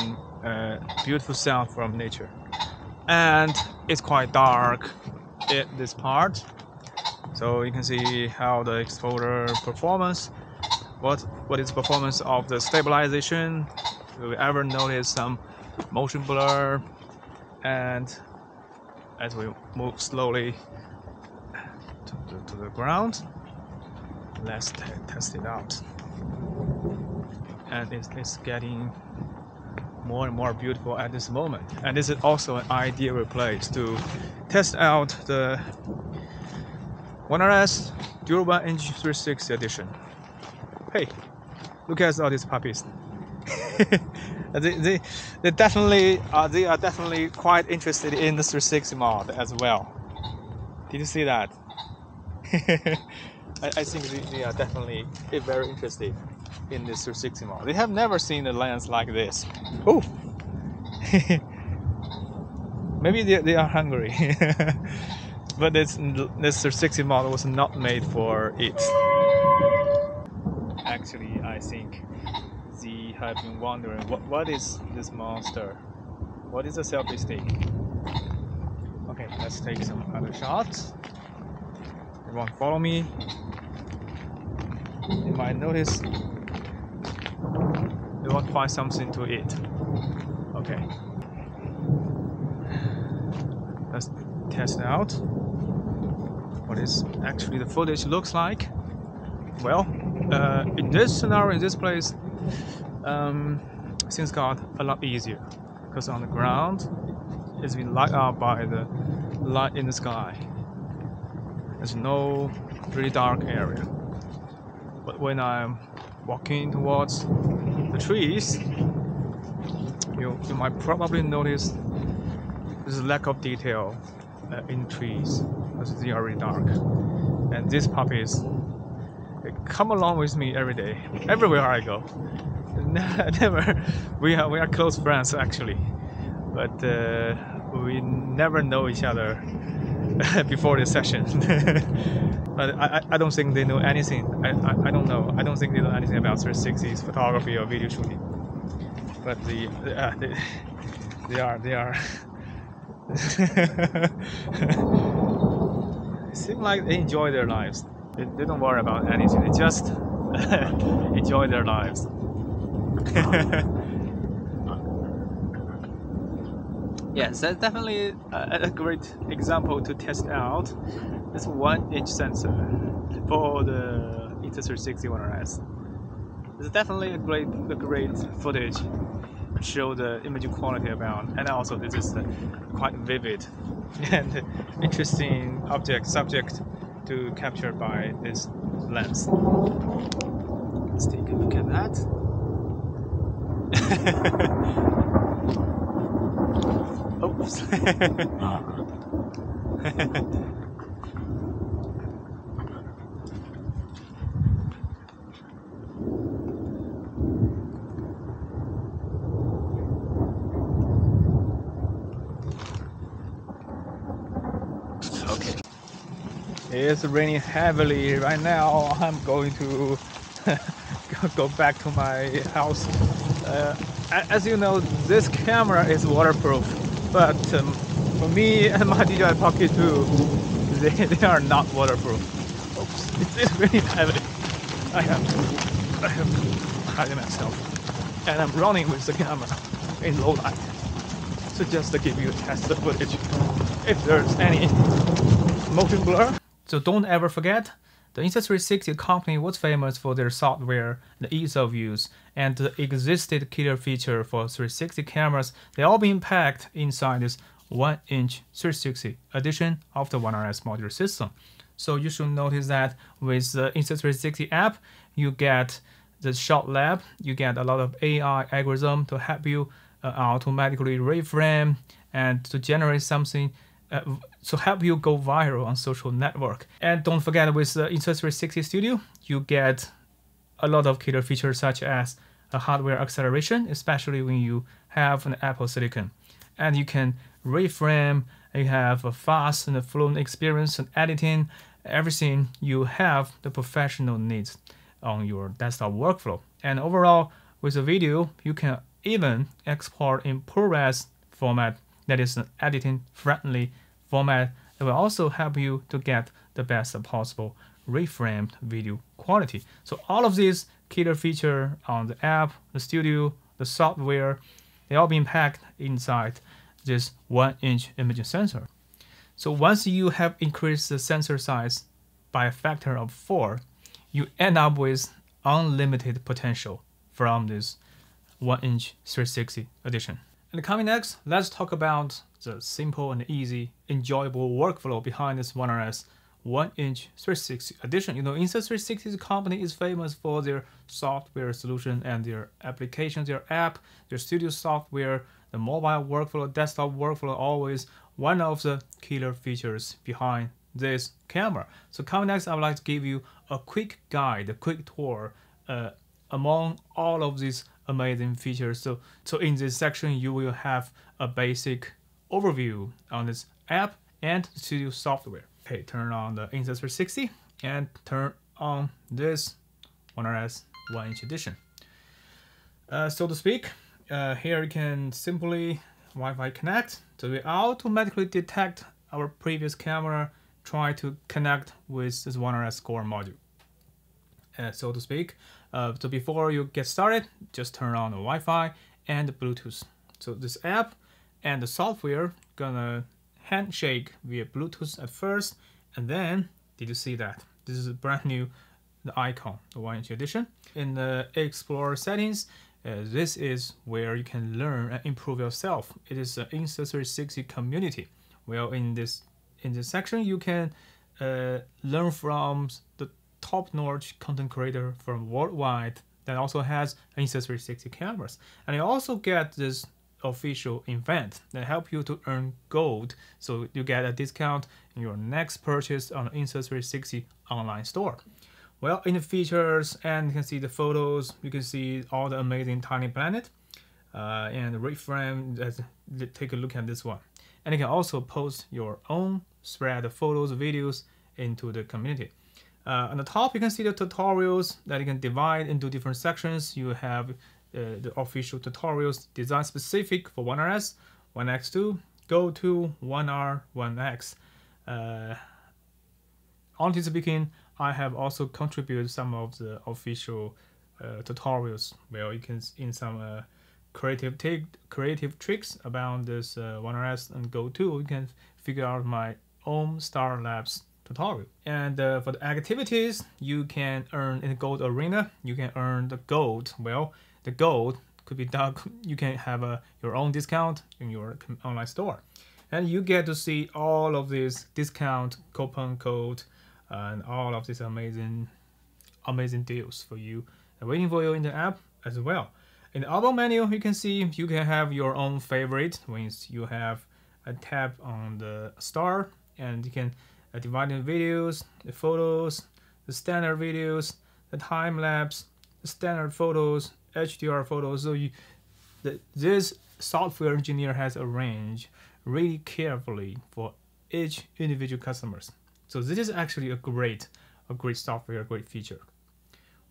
uh, beautiful sound from nature, and it's quite dark at this part, so you can see how the exposure performance, what what is performance of the stabilization. Will we ever notice some motion blur? And as we move slowly to the, to the ground, let's test it out. And it's, it's getting more and more beautiful at this moment. And this is also an ideal place to test out the One R S Dual One Inch three sixty edition. Hey, look at all these puppies. they, they, they definitely are, they are definitely quite interested in the three sixty mod as well. Did you see that? I, I think they, they are definitely very interested in this three sixty mod. They have never seen a lens like this. Oh, maybe they, they are hungry. But this, this three sixty model was not made for it. Actually, I think they have been wondering what, what is this monster? What is a selfie stick? Okay, let's take some other shots. Everyone follow me. You might notice you want to find something to eat. Okay. Let's test out what is actually the footage looks like. Well, uh, in this scenario, in this place, um, things got a lot easier because on the ground it's been lighted up by the light in the sky. There's no pretty dark area. But when I'm walking towards the trees, you, you might probably notice there's a lack of detail uh, in trees because they are really dark. And these puppies, they come along with me every day, everywhere I go. Never, we are we are close friends actually, but uh, we never know each other before this session. But I, I don't think they know anything. I, I I don't know. I don't think they know anything about three sixties photography or video shooting. But the uh, they, they are they are. It seems like they enjoy their lives. They, they don't worry about anything. They just enjoy their lives. Yes, that's definitely a, a great example to test out this one inch sensor for the Insta three sixty One R S. It's definitely a great, a great footage to show the imaging quality around, and also this is quite vivid and interesting object subject to capture by this lens. Let's take a look at that. Oops. Okay. It's raining heavily right now. I'm going to go back to my house. Uh, as you know, this camera is waterproof. But um, for me and my D J I Pocket two, they, they are not waterproof. Oops, it's, it's really heavy. I am, I am hiding myself. And I'm running with the camera in low light. So just to give you a test of footage, if there's any motion blur. So don't ever forget, the Insta three sixty company was famous for their software, the ease of use, and the existed killer feature for three sixty cameras. They all been packed inside this one inch three sixty edition of the One R S modular system. So you should notice that with the Insta three sixty app, you get the Shot Lab, you get a lot of A I algorithm to help you uh, automatically reframe and to generate something. Uh, so help you go viral on social network. And don't forget, with the Insta three sixty Studio, you get a lot of killer features such as a hardware acceleration, especially when you have an Apple Silicon. And you can reframe, you have a fast and a fluent experience and editing, everything you have the professional needs on your desktop workflow. And overall, with a video, you can even export in ProRes format. That is an editing-friendly format that will also help you to get the best possible reframed video quality. So all of these killer features on the app, the studio, the software, they all been packed inside this one inch imaging sensor. So once you have increased the sensor size by a factor of four, you end up with unlimited potential from this one inch three sixty edition. And coming next, let's talk about the simple and easy, enjoyable workflow behind this One R S one inch three sixty edition. You know, Insta three sixty's company is famous for their software solution and their applications, their app, their studio software, the mobile workflow, desktop workflow, always one of the killer features behind this camera. So coming next, I would like to give you a quick guide, a quick tour uh, among all of these amazing features. So, so in this section, you will have a basic overview on this app and studio software. Okay, turn on the Insta three sixty and turn on this One R S one inch edition. Uh, so to speak, uh, here you can simply Wi-Fi connect. So we automatically detect our previous camera, try to connect with this One R S core module. Uh, so to speak. Uh, so before you get started, just turn on the Wi-Fi and the Bluetooth. So this app and the software gonna handshake via Bluetooth at first, and then did you see that? This is a brand new the icon, the one inch edition. In the Explorer settings, uh, this is where you can learn and improve yourself. It is the Insta three sixty community. Well, in this in this section, you can uh, learn from the top-notch content creator from worldwide that also has Insta three sixty cameras, and you also get this official event that help you to earn gold, so you get a discount in your next purchase on the Insta three sixty online store. Well, in the features, and you can see the photos, you can see all the amazing tiny planet, uh, and reframe. Let's take a look at this one, and you can also post your own spread of photos, videos into the community. Uh, on the top, you can see the tutorials that you can divide into different sections. You have uh, the official tutorials designed specific for One R S, One X two, Go to, One R, One X. Uh, honestly speaking, I have also contributed some of the official uh, tutorials where you can in some uh, creative take creative tricks about this uh, One R S and Go to. You can figure out my own Star Labs tutorial. And uh, for the activities, you can earn in the gold arena, you can earn the gold. Well, the gold could be dug, you can have a, your own discount in your online store, and you get to see all of this discount coupon code and all of these amazing amazing deals for you waiting for you in the app as well. In the album menu, you can see you can have your own favorite. When you have a tab on the star, and you can dividing videos, the photos, the standard videos, the time lapse, the standard photos, H D R photos. So you, the, this software engineer has arranged really carefully for each individual customers. So this is actually a great, a great software, a great feature.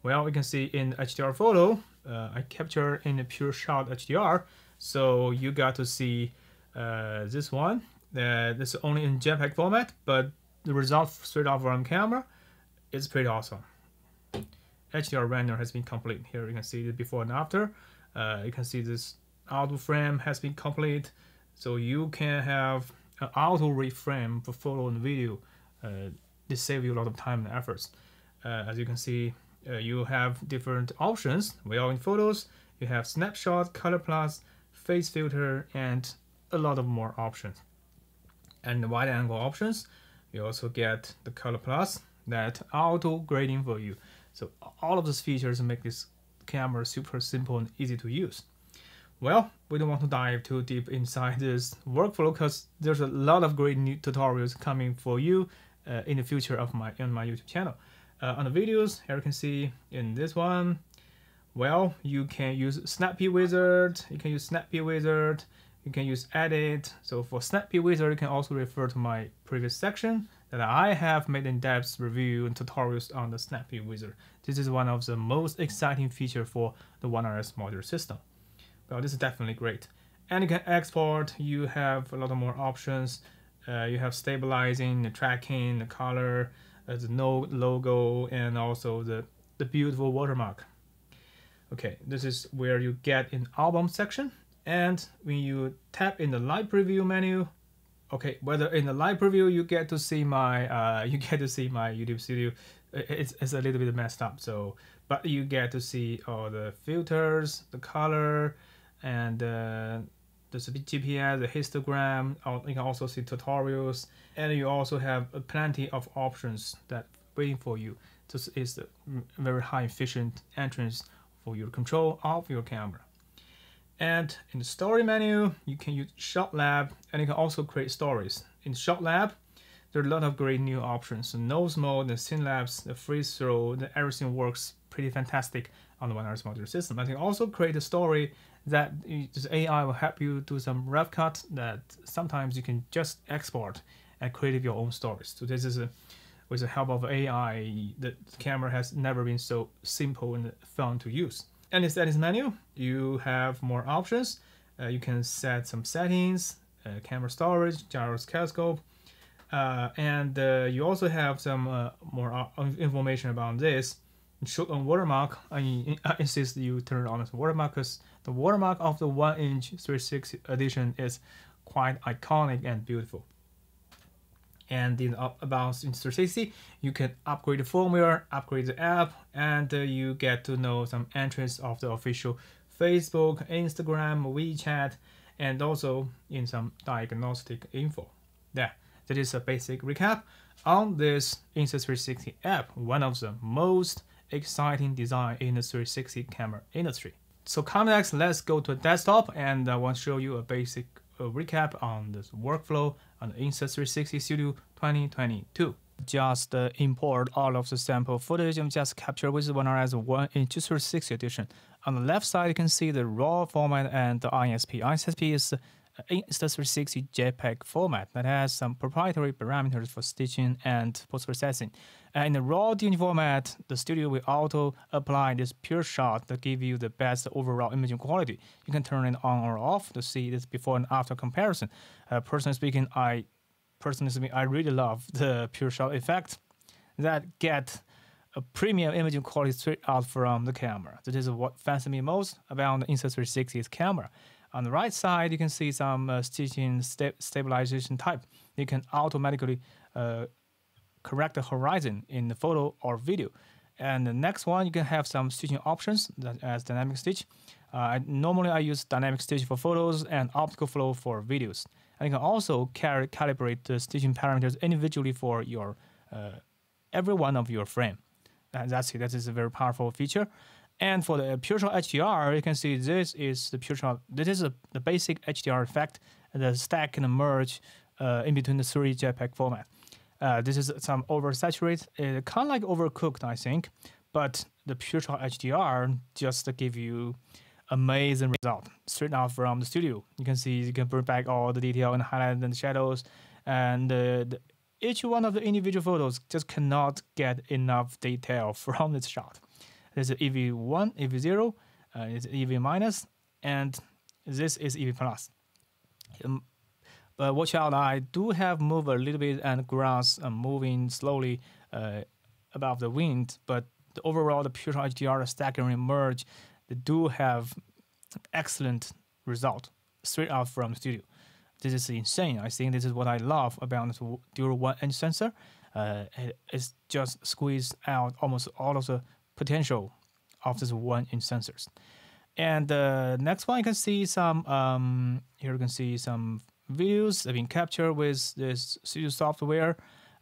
Well, you can see in H D R photo, uh, I captured in the PureShot H D R. So you got to see uh, this one. Uh, this is only in JPEG format, but the result straight off from camera is pretty awesome. H D R render has been complete. Here you can see the before and after. Uh, you can see this auto frame has been complete. So you can have an auto reframe for photo and video. Uh, this saves you a lot of time and efforts. Uh, as you can see, uh, you have different options. We are in photos. You have snapshot, color plus, face filter, and a lot of more options. And the wide angle options, you also get the color plus that auto grading for you. So all of these features make this camera super simple and easy to use. Well, we don't want to dive too deep inside this workflow because there's a lot of great new tutorials coming for you uh, in the future of my on my YouTube channel. Uh, on the videos, here you can see in this one, well, you can use Snappy Wizard, you can use Snappy Wizard. You can use edit. So for Snappy Wizard, you can also refer to my previous section that I have made in-depth review and tutorials on the Snappy Wizard. This is one of the most exciting features for the One R S modular system. Well, this is definitely great. And you can export. You have a lot of more options. Uh, you have stabilizing, the tracking, the color, uh, the no logo, and also the, the beautiful watermark. Okay, this is where you get an album section. And when you tap in the live preview menu, okay, whether in the live preview you get to see my uh, you get to see my YouTube studio it's, it's a little bit messed up. So, but you get to see all the filters, the color, and uh, the G P S, the histogram. You can also see tutorials, and you also have plenty of options that waiting for you. This is a very high efficient entrance for your control of your camera. And in the story menu, you can use Shot Lab, and you can also create stories. In Shot Lab, there are a lot of great new options. The nose mode, the Synlapse, the free throw, the everything works pretty fantastic on the One R S modular system. I can also create a story that this A I will help you do some rough cut that sometimes you can just export and create your own stories. So this is a, with the help of A I, the camera has never been so simple and fun to use. And in settings menu, you have more options. Uh, you can set some settings, uh, camera storage, gyroscope, uh, and uh, you also have some uh, more information about this. Shoot on watermark. I, I insist you turn on the watermark because the watermark of the one inch three sixty edition is quite iconic and beautiful. And in uh, about Insta three sixty, you can upgrade the firmware, upgrade the app, and uh, you get to know some entrance of the official Facebook, Instagram, WeChat, and also in some diagnostic info. Yeah, that is a basic recap on this Insta three sixty app, one of the most exciting design in the three sixty camera industry. So coming next, let's go to desktop, and I want to show you a basic A recap on this workflow on the Insta three sixty Studio twenty twenty-two. Just uh, import all of the sample footage and just capture with One R S one inch three sixty edition. On the left side, you can see the RAW format and the I S P. I S P is Insta three sixty JPEG format that has some proprietary parameters for stitching and post-processing. In the RAW D N G format, the studio will auto-apply this PureShot that gives you the best overall imaging quality. You can turn it on or off to see this before and after comparison. Uh, personally speaking, I personally speaking, I really love the PureShot effect that get a premium imaging quality straight out from the camera. That is what fascinates me most about the Insta three sixty's camera. On the right side, you can see some uh, stitching sta stabilization type. You can automatically uh, correct the horizon in the photo or video. And the next one, you can have some stitching options that as dynamic stitch. Uh, I, normally, I use dynamic stitch for photos and optical flow for videos. And you can also cal calibrate the stitching parameters individually for your uh, every one of your frame. And that's it. That is a very powerful feature. And for the PureShot H D R, you can see this is the PureShot. This is a, the basic H D R effect, the stack and the merge uh, in between the three JPEG format. Uh, this is some oversaturated, uh, kind of like overcooked, I think. But the PureShot H D R just give you amazing result straight out from the studio. You can see you can bring back all the detail and highlight and shadows, and uh, the, each one of the individual photos just cannot get enough detail from this shot. There's E V one, E V zero, uh, it's E V minus, and this is E V plus. Um, but watch out, I do have moved a little bit and grass uh, moving slowly uh, above the wind, but the overall the PureShot H D R stack and merge, they do have excellent result straight out from the studio. This is insane. I think this is what I love about this dual one inch sensor. Uh, it, it's just squeezed out almost all of the potential of this one inch sensors. And the uh, next one, you can see some, um, here you can see some videos that have been captured with this studio software.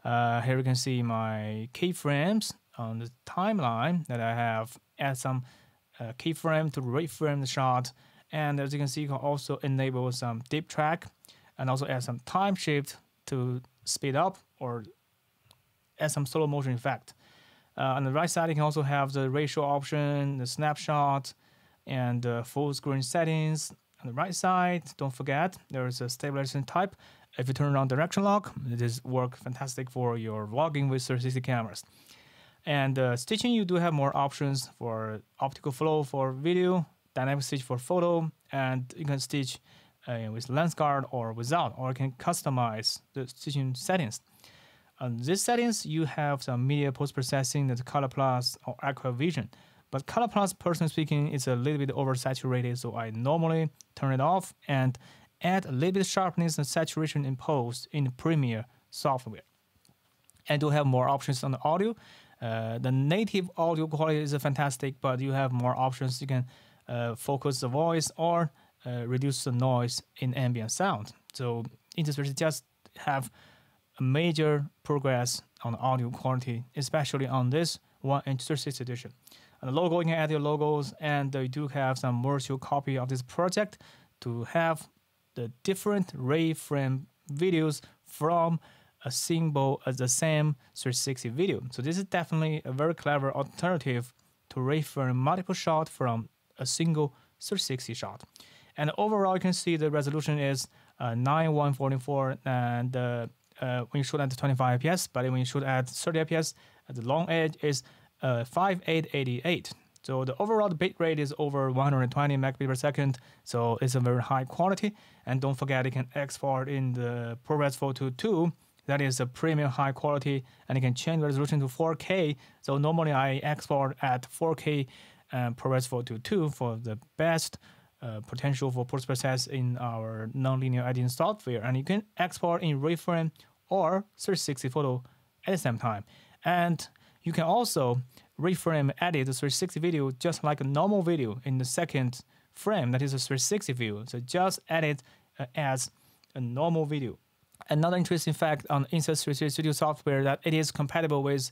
Uh, here you can see my keyframes on the timeline that I have add some uh, keyframe to reframe the shot. And as you can see, you can also enable some dip track and also add some time shift to speed up or add some slow motion effect. Uh, on the right side, you can also have the ratio option, the snapshot, and uh, full screen settings. On the right side, don't forget, there is a stabilization type. If you turn on direction lock, it is work fantastic for your vlogging with three sixty cameras. And uh, stitching, you do have more options for optical flow for video, dynamic stitch for photo, and you can stitch uh, with lens guard or without, or you can customize the stitching settings. On these settings, you have some media post-processing, that's Color Plus or Aqua Vision. But Color Plus, personally speaking, is a little bit oversaturated, so I normally turn it off and add a little bit of sharpness and saturation in post in the Premiere software. And do have more options on the audio. Uh, the native audio quality is fantastic, but you have more options. You can uh, focus the voice or uh, reduce the noise in ambient sound. So Insta three sixty just have a major progress on audio quality, especially on this one inch three sixty edition. And the logo, you can add your logos, and you do have some virtual copy of this project to have the different ray frame videos from a symbol as the same three sixty video. So this is definitely a very clever alternative to ray frame multiple shot from a single three sixty shot. And overall, you can see the resolution is uh, nine one forty-four, and uh, uh, when you shoot at twenty-five F P S, but when you shoot at thirty F P S, the long edge is uh, fifty-eight eighty-eight. So the overall bit rate is over one hundred twenty megabits per second, so it's a very high quality. And don't forget, you can export in the ProRes Photo two, that is a premium high quality, and you can change the resolution to four K. So normally I export at four K uh, ProRes Photo two for the best uh, potential for post-process in our nonlinear editing software. And you can export in ray frame or three sixty photo at the same time. And you can also reframe edit the three sixty video just like a normal video in the second frame, that is a three sixty view. So just edit uh, as a normal video. Another interesting fact on Insta three sixty Studio software that it is compatible with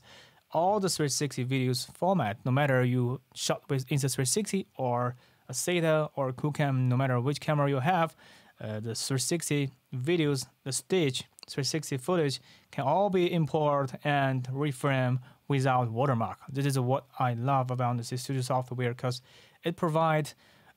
all the three sixty videos format, no matter you shot with Insta three sixty or a Theta or Qoocam, no matter which camera you have, uh, the three sixty videos, the stitch three sixty footage can all be imported and reframe without watermark. This is what I love about the Studio software, because it provides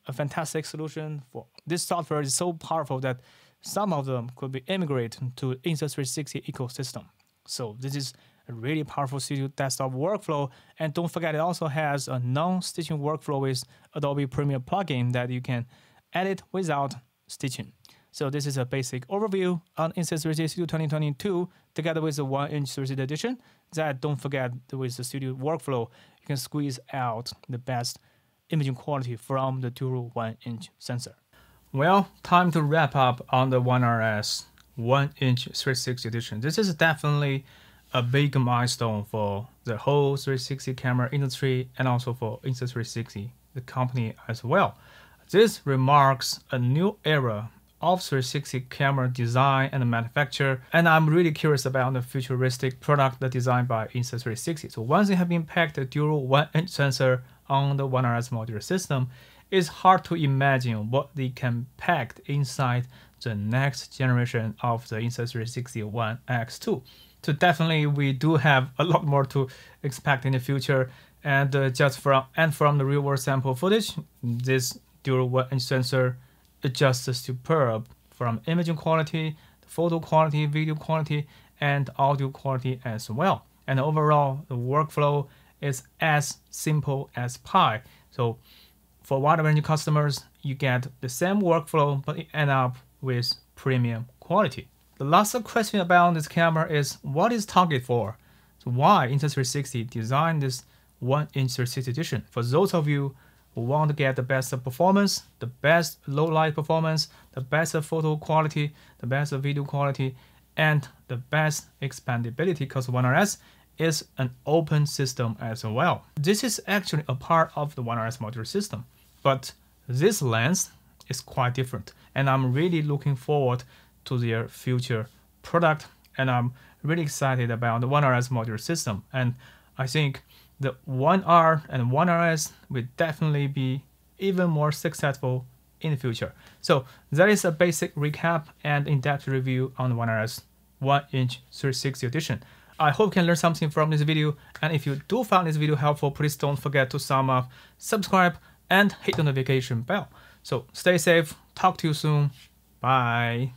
a fantastic solution for this software. Is so powerful that some of them could be immigrated to Insta three sixty ecosystem. So this is a really powerful Studio desktop workflow. And don't forget, it also has a non-stitching workflow with Adobe Premiere plugin that you can edit without stitching. So this is a basic overview on Insta three sixty Studio twenty twenty-two together with the one inch three sixty edition. That, don't forget, with the Studio workflow, you can squeeze out the best imaging quality from the dual one inch sensor. Well, time to wrap up on the One R S one inch three sixty edition. This is definitely a big milestone for the whole three sixty camera industry and also for Insta three sixty, the company as well. This remarks a new era of three sixty camera design and manufacture, and I'm really curious about the futuristic product that designed by Insta three sixty. So once they have impacted the dual one inch sensor on the One R S modular system, it's hard to imagine what they can pack inside the next generation of the Insta three sixty One X two. So definitely we do have a lot more to expect in the future, and uh, just from and from the real world sample footage, this dual one inch sensor is just superb from imaging quality, photo quality, video quality, and audio quality as well. And overall, the workflow is as simple as pie. So for wide range customers, you get the same workflow, but you end up with premium quality. The last question about this camera is, what is target for? So why Insta three sixty designed this one inch three sixty edition? For those of you who want to get the best performance, the best low light performance, the best photo quality, the best video quality, and the best expandability, because One R S is an open system as well. This is actually a part of the One R S modular system, but this lens is quite different, and I'm really looking forward to their future product, and I'm really excited about the One R S modular system. And I think the One R and One R S will definitely be even more successful in the future. So that is a basic recap and in-depth review on the One R S one inch three sixty edition. I hope you can learn something from this video, and if you do find this video helpful, please don't forget to thumb up, subscribe, and hit the notification bell. So stay safe, talk to you soon, bye!